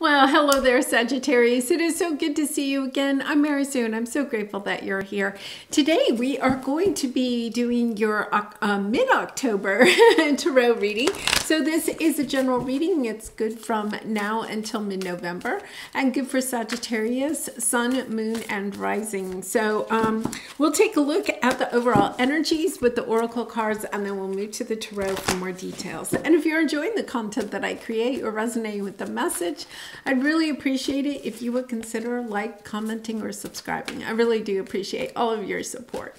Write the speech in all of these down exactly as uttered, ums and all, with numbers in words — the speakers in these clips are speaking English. Well, hello there, Sagittarius. It is so good to see you again. I'm Mary Sue, and I'm so grateful that you're here. Today, we are going to be doing your uh, mid-October tarot reading. So this is a general reading. It's good from now until mid-November, and good for Sagittarius, Sun, Moon, and Rising. So um, we'll take a look at the overall energies with the Oracle cards, and then we'll move to the tarot for more details. And if you're enjoying the content that I create or resonating with the message, I'd really appreciate it if you would consider like, commenting, or subscribing. I really do appreciate all of your support.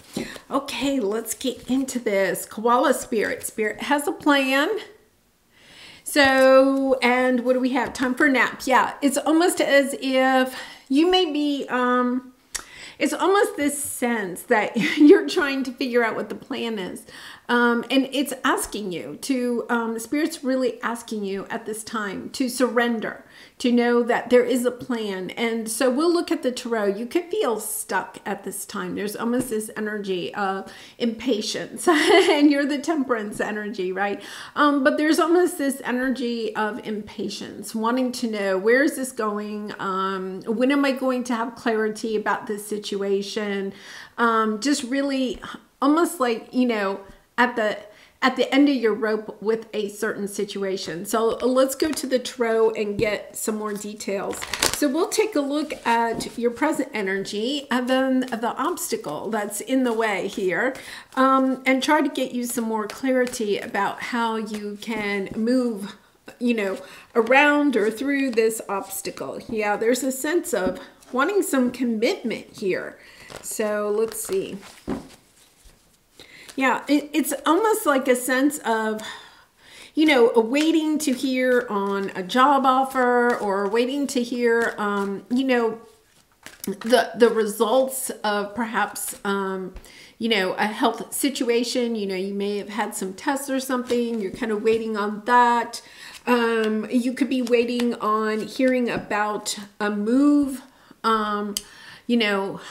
Okay, let's get into this. Koala Spirit. Spirit has a plan. So, and what do we have? Time for a nap. Yeah, it's almost as if you may be... Um, It's almost this sense that you're trying to figure out what the plan is. Um, and it's asking you to, um, Spirit's really asking you at this time to surrender, to know that there is a plan. And so we'll look at the tarot. You could feel stuck at this time. There's almost this energy of impatience and you're the temperance energy, right? Um, but there's almost this energy of impatience, wanting to know, where is this going? Um, when am I going to have clarity about this situation? situation um just really almost like, you know, at the at the end of your rope with a certain situation. So let's go to the tarot and get some more details. So we'll take a look at your present energy and then the obstacle that's in the way here, um and try to get you some more clarity about how you can move, you know, around or through this obstacle. Yeah, there's a sense of wanting some commitment here. So let's see. Yeah, it, it's almost like a sense of, you know, waiting to hear on a job offer or waiting to hear, um, you know, the the results of perhaps, um, you know, a health situation. You know, you may have had some tests or something. You're kind of waiting on that. Um, you could be waiting on hearing about a move. Um, you know,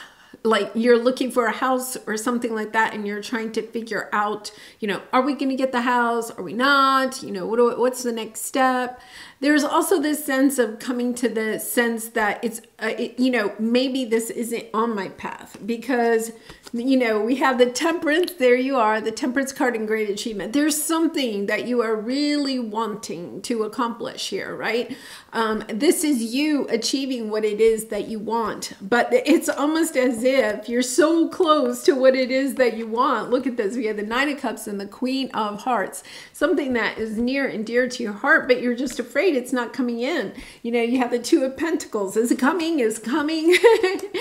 like you're looking for a house or something like that, and you're trying to figure out, you know, are we going to get the house? Are we not? You know, what do, what's the next step? There's also this sense of coming to the sense that it's, uh, it, you know, maybe this isn't on my path, because, you know, we have the temperance. There you are, the temperance card in great achievement. There's something that you are really wanting to accomplish here, right? Um, this is you achieving what it is that you want, but it's almost as if you're so close to what it is that you want. Look at this. We have the Nine of Cups and the Queen of Hearts, something that is near and dear to your heart, but you're just afraid it's not coming in. You know, you have the Two of Pentacles. Is it coming? Is it coming? it,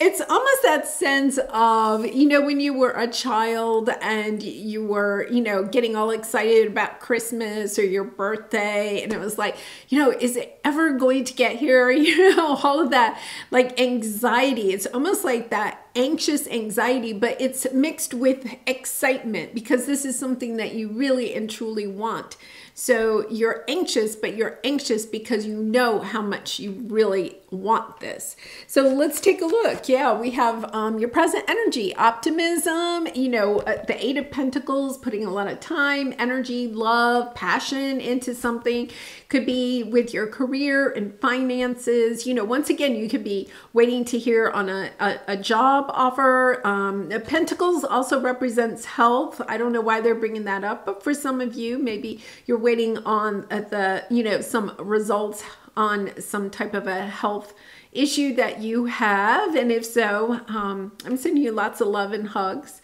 it's almost that sense of, you know, when you were a child and you were, you know, getting all excited about Christmas or your birthday, and it was like, you know, is it ever going to get here? You know, all of that like anxiety. It's almost like that anxious anxiety, but it's mixed with excitement, because this is something that you really and truly want. So you're anxious, but you're anxious because you know how much you really want this. So let's take a look. Yeah, we have um, your present energy, optimism, you know, uh, the Eight of Pentacles, putting a lot of time, energy, love, passion into something. Could be with your career and finances. You know, once again, you could be waiting to hear on a, a, a job offer. Um, the Pentacles also represents health. I don't know why they're bringing that up, but for some of you, maybe you're waiting on the, you know, some results on some type of a health issue that you have. And if so, um, I'm sending you lots of love and hugs.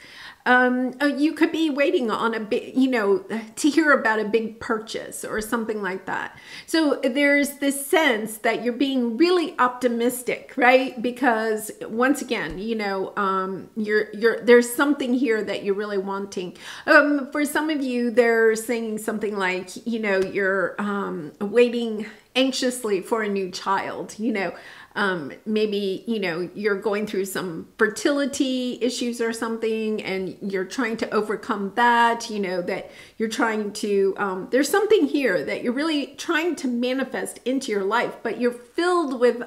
Um, you could be waiting on a bit, you know, to hear about a big purchase or something like that. So there's this sense that you're being really optimistic, right? Because once again, you know, um, you're, you're, there's something here that you're really wanting. Um, for some of you, they're saying something like, you know, you're um, waiting anxiously for a new child, you know, Um, maybe, you know, you're going through some fertility issues or something, and you're trying to overcome that, you know, that you're trying to, um, there's something here that you're really trying to manifest into your life, but you're filled with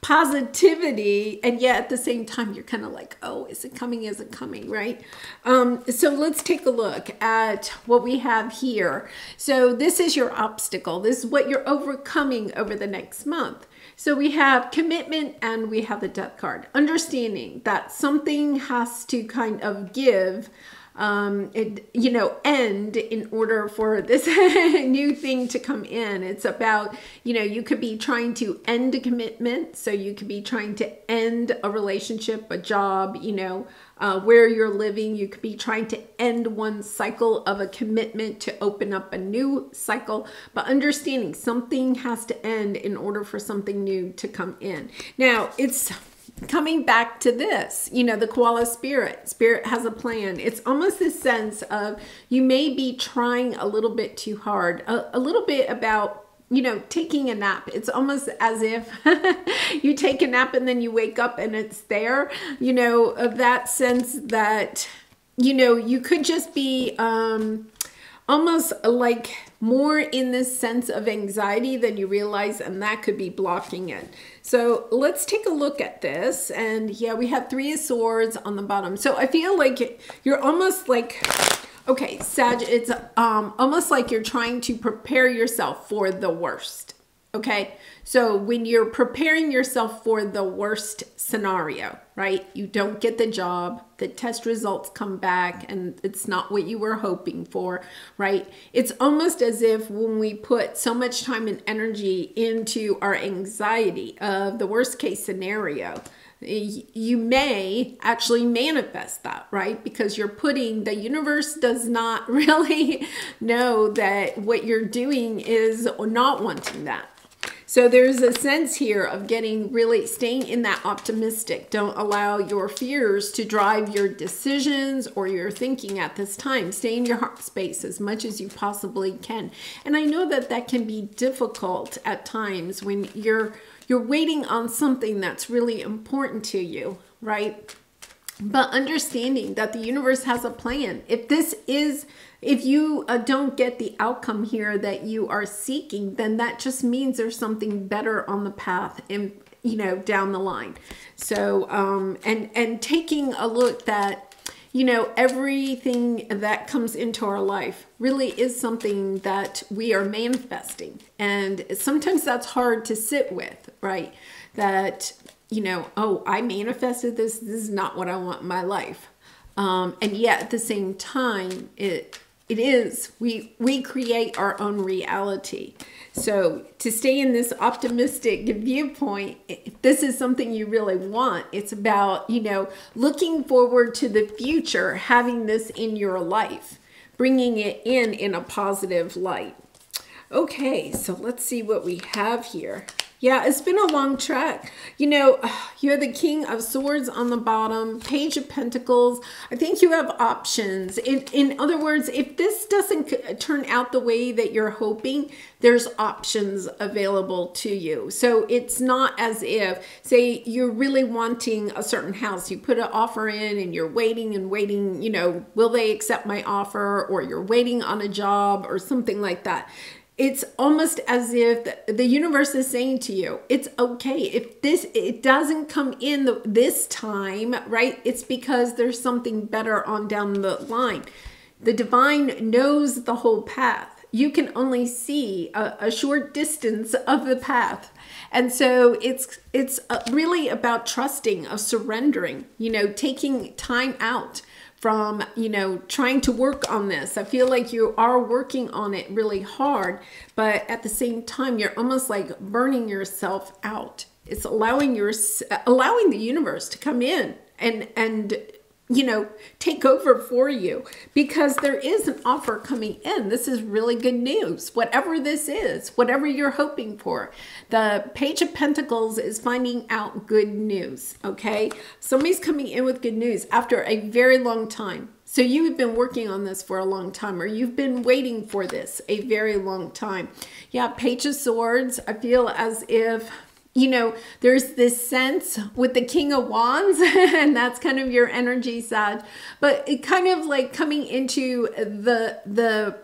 positivity. And yet at the same time, you're kind of like, oh, is it coming? Is it coming? Right? Um, so let's take a look at what we have here. So this is your obstacle. This is what you're overcoming over the next month. So we have commitment and we have the death card. Understanding that something has to kind of give, um, it, you know, end in order for this new thing to come in. It's about, you know, you could be trying to end a commitment. So you could be trying to end a relationship, a job, you know, uh, where you're living. You could be trying to end one cycle of a commitment to open up a new cycle, but understanding something has to end in order for something new to come in. Now it's coming back to this, you know, the koala spirit. Spirit has a plan. It's almost this sense of you may be trying a little bit too hard, a, a little bit about, you know, taking a nap. It's almost as if you take a nap and then you wake up and it's there, you know, of that sense that, you know, you could just be um, almost like more in this sense of anxiety than you realize, and that could be blocking it. So let's take a look at this. And yeah, we have three of swords on the bottom. So I feel like you're almost like, okay, Sag, it's um, almost like you're trying to prepare yourself for the worst, okay? So when you're preparing yourself for the worst scenario, right? You don't get the job, the test results come back, and it's not what you were hoping for, right? It's almost as if when we put so much time and energy into our anxiety of the worst case scenario, you may actually manifest that, right? Because you're putting, the universe does not really know that what you're doing is not wanting that. So there's a sense here of getting really, staying in that optimistic. Don't allow your fears to drive your decisions or your thinking at this time. Stay in your heart space as much as you possibly can. And I know that that can be difficult at times when you're, you're waiting on something that's really important to you, right? But understanding that the universe has a plan. If this is, if you uh, don't get the outcome here that you are seeking, then that just means there's something better on the path and, you know, down the line. So, um, and, and taking a look that, you know, everything that comes into our life really is something that we are manifesting. And sometimes that's hard to sit with, right? That, you know, oh, I manifested this. This is not what I want in my life. Um, and yet at the same time, it it is, we, we create our own reality. So to stay in this optimistic viewpoint, if this is something you really want, it's about, you know, looking forward to the future, having this in your life, bringing it in in a positive light. Okay, so let's see what we have here. Yeah, it's been a long track. You know, you're the King of Swords on the bottom, Page of Pentacles. I think you have options. In, in other words, if this doesn't turn out the way that you're hoping, there's options available to you. So it's not as if, say, you're really wanting a certain house. You put an offer in and you're waiting and waiting, you know, will they accept my offer? Or you're waiting on a job or something like that. It's almost as if the universe is saying to you, it's okay. If this, it doesn't come in the, this time, right? It's because there's something better on down the line. The divine knows the whole path. You can only see a, a short distance of the path. And so it's, it's really about trusting, of surrendering, you know, taking time out from, you know, trying to work on this. I feel like you are working on it really hard, but at the same time, you're almost like burning yourself out. It's allowing your, allowing the universe to come in and, and, you know, take over for you, because there is an offer coming in. This is really good news. Whatever this is, whatever you're hoping for, the Page of Pentacles is finding out good news. Okay. Somebody's coming in with good news after a very long time. So you've been working on this for a long time, or you've been waiting for this a very long time. Yeah. Page of Swords. I feel as if, you know, there's this sense with the King of Wands, and that's kind of your energy, Sag. But it kind of like coming into the, the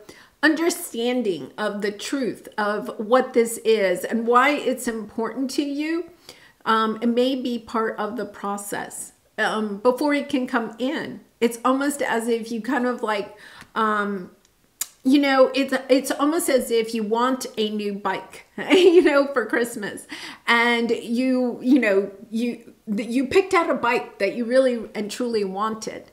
understanding of the truth of what this is and why it's important to you. Um, it may be part of the process um, before it can come in. It's almost as if you kind of like, um, you know, it's, it's almost as if you want a new bike, you know, for Christmas. And you, you know, you, you picked out a bike that you really and truly wanted.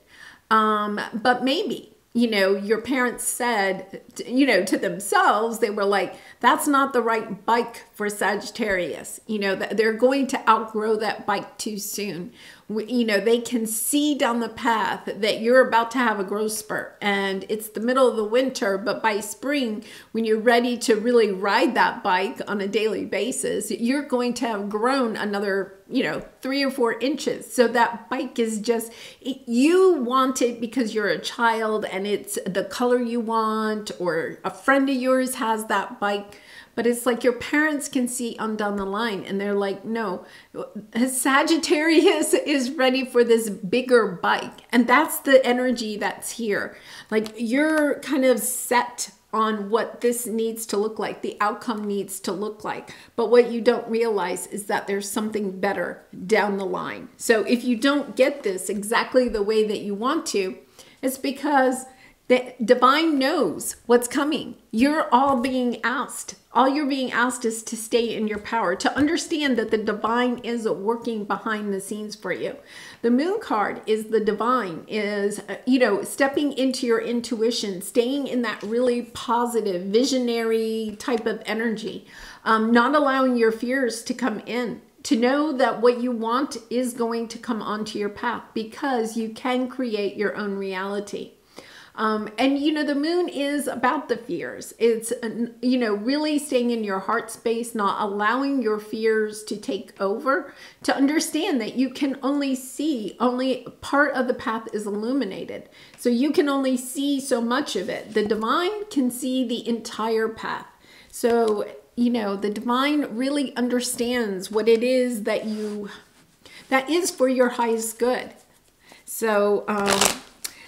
Um, but maybe, you know, your parents said, you know, to themselves, they were like, that's not the right bike for Sagittarius. You know, they're going to outgrow that bike too soon. You know, they can see down the path that you're about to have a growth spurt, and it's the middle of the winter, but by spring, when you're ready to really ride that bike on a daily basis, you're going to have grown another, you know, three or four inches. So that bike is just, it, you want it because you're a child and it's the color you want, or a friend of yours has that bike. But it's like your parents can see on down the line and they're like, no, Sagittarius is ready for this bigger bike. And that's the energy that's here. Like you're kind of set on what this needs to look like, the outcome needs to look like. But what you don't realize is that there's something better down the line. So if you don't get this exactly the way that you want to, it's because the divine knows what's coming. You're all being asked. All you're being asked is to stay in your power, to understand that the divine is working behind the scenes for you. The moon card is the divine, is, you know, stepping into your intuition, staying in that really positive, visionary type of energy, um, not allowing your fears to come in. To know that what you want is going to come onto your path because you can create your own reality. Um, and, you know, the moon is about the fears. It's, you know, really staying in your heart space, not allowing your fears to take over, to understand that you can only see, only part of the path is illuminated. So you can only see so much of it. The divine can see the entire path. So, you know, the divine really understands what it is that you, that is for your highest good. So, um,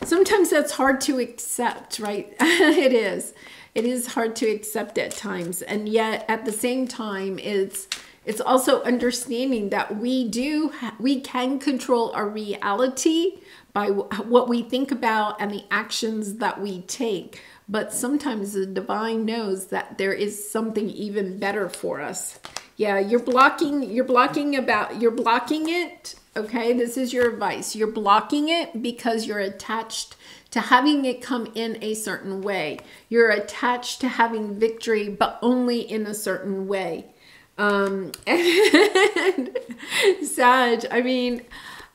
sometimes that's hard to accept, right? It is. It is hard to accept at times. And yet at the same time, it's it's also understanding that we do, we can control our reality by what we think about and the actions that we take. But sometimes the divine knows that there is something even better for us. Yeah, you're blocking, you're blocking about, you're blocking it. Okay, this is your advice. You're blocking it because you're attached to having it come in a certain way. You're attached to having victory, but only in a certain way. Um, and Sag, I mean,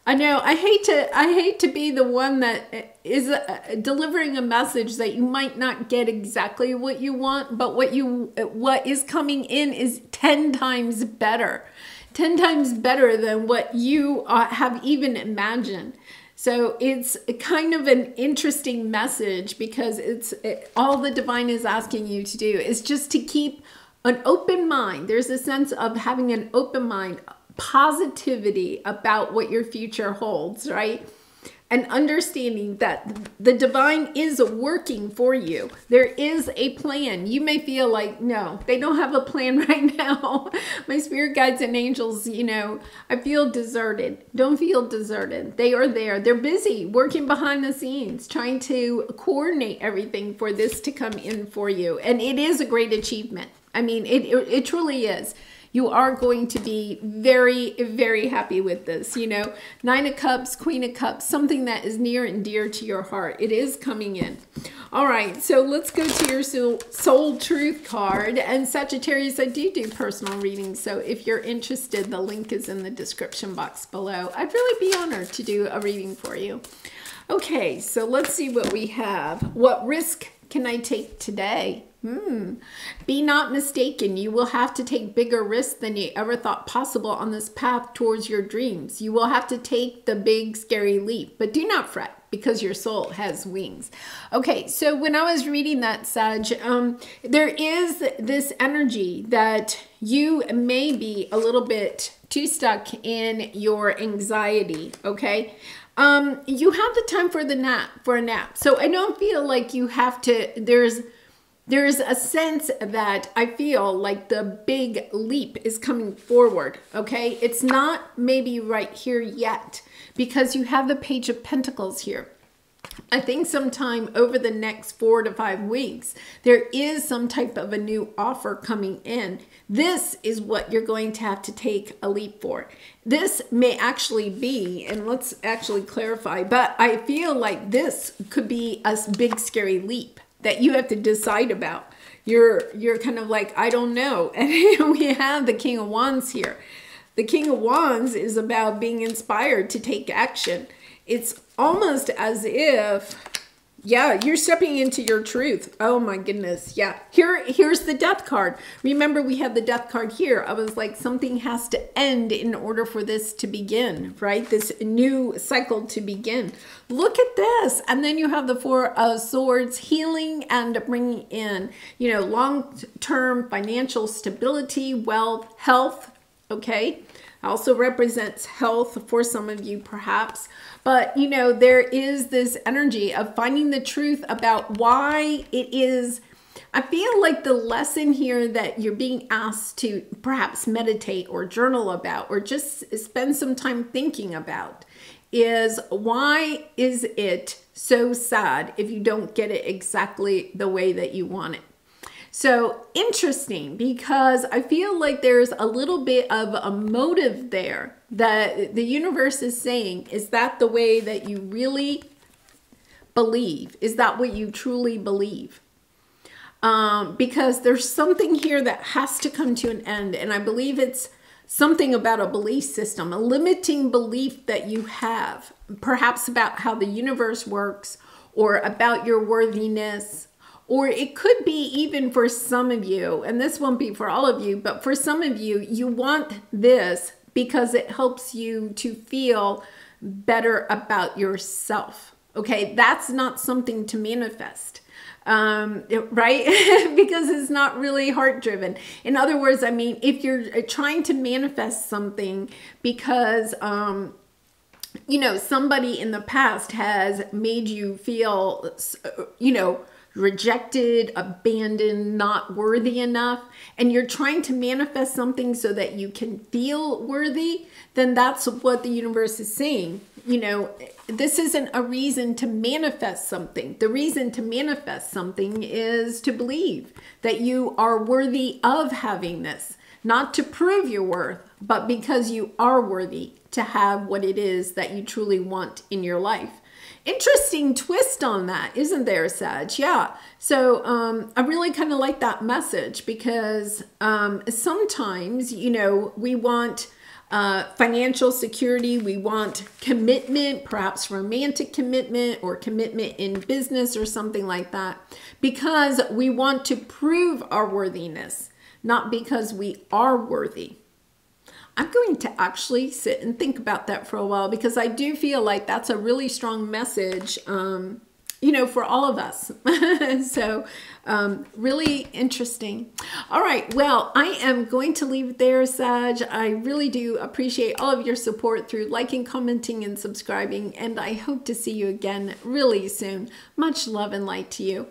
I know I hate to, I hate to be the one that is uh, delivering a message that you might not get exactly what you want, but what you, what is coming in is ten times better. ten times better than what you uh, have even imagined. So it's kind of an interesting message because it's it, all the divine is asking you to do is just to keep an open mind. There's a sense of having an open mind, positivity about what your future holds, right? And understanding that the divine is working for you. There is a plan. You may feel like, no, they don't have a plan right now. My spirit guides and angels, you know, I feel deserted. Don't feel deserted. They are there. They're busy working behind the scenes, trying to coordinate everything for this to come in for you. And it is a great achievement. I mean, it, it, it truly is. You are going to be very, very happy with this. You know, Nine of Cups, Queen of Cups, something that is near and dear to your heart. It is coming in. All right, so let's go to your soul, soul truth card. And Sagittarius, I do do personal readings. So if you're interested, the link is in the description box below. I'd really be honored to do a reading for you. Okay, so let's see what we have. What risk can I take today? Hmm. Be not mistaken. You will have to take bigger risks than you ever thought possible on this path towards your dreams. You will have to take the big, scary leap, but do not fret. because your soul has wings. Okay, so when I was reading that, Sag, um, there is this energy that you may be a little bit too stuck in your anxiety, okay? Um, you have the time for the nap, for a nap. So I don't feel like you have to, there's, there's a sense that I feel like the big leap is coming forward, okay? It's not maybe right here yet because you have the Page of Pentacles here. I think sometime over the next four to five weeks, there is some type of a new offer coming in. This is what you're going to have to take a leap for. This may actually be, and let's actually clarify, but I feel like this could be a big, scary leap that you have to decide about. You're, you're kind of like, I don't know. And we have the King of Wands here. The King of Wands is about being inspired to take action. It's almost as if, yeah, you're stepping into your truth. Oh my goodness. Yeah. Here, here's the Death card. Remember, we had the Death card here. I was like, something has to end in order for this to begin, right? This new cycle to begin. Look at this. And then you have the Four of Swords, healing and bringing in, you know, long-term financial stability, wealth, health. Okay. Also represents health for some of you perhaps, but you know, there is this energy of finding the truth about why it is. I feel like the lesson here that you're being asked to perhaps meditate or journal about, or just spend some time thinking about, is why is it so sad if you don't get it exactly the way that you want it? So interesting, because I feel like there's a little bit of a motive there that the universe is saying, is that the way that you really believe? Is that what you truly believe? Um, because there's something here that has to come to an end. And I believe it's something about a belief system, a limiting belief that you have, perhaps about how the universe works or about your worthiness. Or it could be even for some of you, and this won't be for all of you, but for some of you, you want this because it helps you to feel better about yourself. Okay, that's not something to manifest, um, right? Because it's not really heart-driven. In other words, I mean, if you're trying to manifest something because, um, you know, somebody in the past has made you feel, you know, rejected, abandoned, not worthy enough, and you're trying to manifest something so that you can feel worthy, then that's what the universe is saying. You know, this isn't a reason to manifest something. The reason to manifest something is to believe that you are worthy of having this, not to prove your worth, but because you are worthy to have what it is that you truly want in your life. Interesting twist on that, isn't there, Sag? Yeah. So um, I really kind of like that message because um, sometimes, you know, we want uh, financial security. We want commitment, perhaps romantic commitment or commitment in business or something like that, because we want to prove our worthiness, not because we are worthy. I'm going to actually sit and think about that for a while because I do feel like that's a really strong message, um, you know, for all of us. So um, really interesting. All right. Well, I am going to leave it there, Sag. I really do appreciate all of your support through liking, commenting, and subscribing. And I hope to see you again really soon. Much love and light to you.